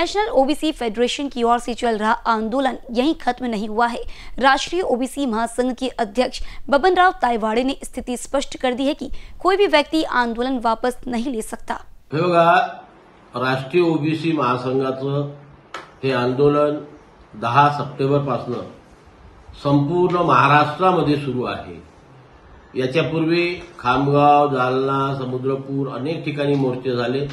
National OBC federation की ओर से चल रहा आंदोलन यहीं खत्म नहीं हुआ है। राष्ट्रीय ओबीसी महासंघ के अध्यक्ष बबनराव तायवाड़े ने स्थिति स्पष्ट कर दी है कि कोई भी व्यक्ति आंदोलन वापस नहीं ले सकता। राष्ट्रीय ओबीसी महासंघाचं हे आंदोलन 10 सप्टेंबरपासून संपूर्ण महाराष्ट्रामध्ये सुरू आहे। याच्यापूर्वी खामगाव, जालना, समुद्रपूर अनेक ठिकाणी मोर्चे झाले।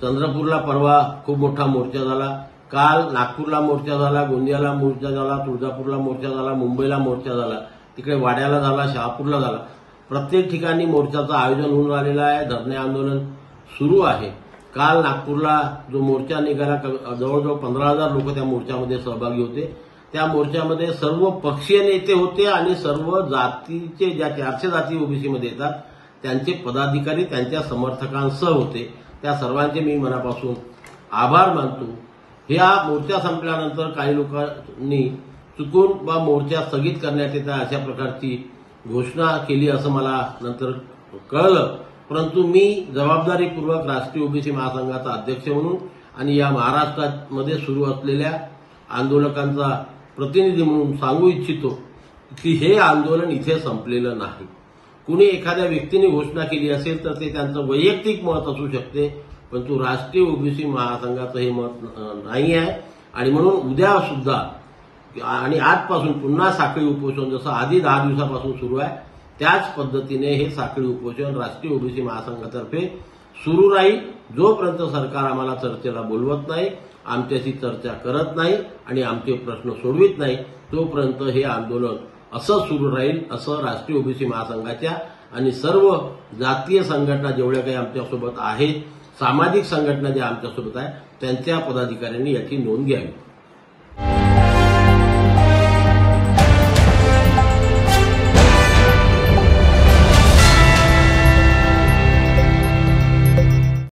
चंद्रपूरला परवा खूप मोठा मोर्चा झाला, काल नागपूरला मोर्चा झाला, गोंदियाला मोर्चा झाला, तुळजापूरला मोर्चा झाला, मुंबईला मोर्चा झाला, तिकडे वाड्याला झाला, शहापूरला झाला। प्रत्येक ठिकाणी मोर्चाचं आयोजन होऊन राहिलेलं आहे, धरणे आंदोलन सुरू आहे। काल नागपूरला जो मोर्चा निघाला जवळजवळ 15,000 लोक त्या मोर्चामध्ये सहभागी होते। त्या मोर्चामध्ये सर्व पक्षीय नेते होते आणि सर्व जातीचे ज्या 400 जाती ओबीसी मध्ये येतात त्यांचे पदाधिकारी त्यांच्या समर्थकांसह होते। त्या सर्वांचे मी मनापासून आभार मानतो। हा मोर्चा संपल्यानंतर काही लोकांनी चुकून वा मोर्चा स्थगित करण्यात येता अशा प्रकारची घोषणा केली असं मला नंतर कळलं, परंतु मी जबाबदारीपूर्वक राष्ट्रीय ओबीसी महासंघाचा अध्यक्ष म्हणून आणि या महाराष्ट्रामध्ये सुरू असलेल्या आंदोलकांचा प्रतिनिधी म्हणून सांगू इच्छितो की हे आंदोलन इथे संपलेलं नाही। कुणी एखाद्या व्यक्तीने घोषणा केली असेल तर ते त्यांचं वैयक्तिक मत असू शकते, परंतु राष्ट्रीय ओबीसी महासंघाचं हे मत नाही आहे। आणि म्हणून उद्या सुद्धा आणि आजपासून पुन्हा साखळी उपोषण जसं आधी 10 दिवसापासून सुरू आहे त्याच पद्धतीने हे साखळी उपोषण राष्ट्रीय ओबीसी महासंघातर्फे सुरू राहील, जोपर्यंत सरकार आम्हाला चर्चेला बोलवत नाही, आमच्याशी चर्चा करत नाही आणि आमचे प्रश्न सोडवित नाही तोपर्यंत हे आंदोलन असं सुरू राहील असं राष्ट्रीय ओबीसी महासंघाच्या आणि सर्व जातीय संघटना जेवढ्या काही आमच्यासोबत आहेत, सामाजिक संघटना ज्या आमच्यासोबत आहेत त्यांच्या पदाधिकाऱ्यांनी याची नोंद घ्यावी।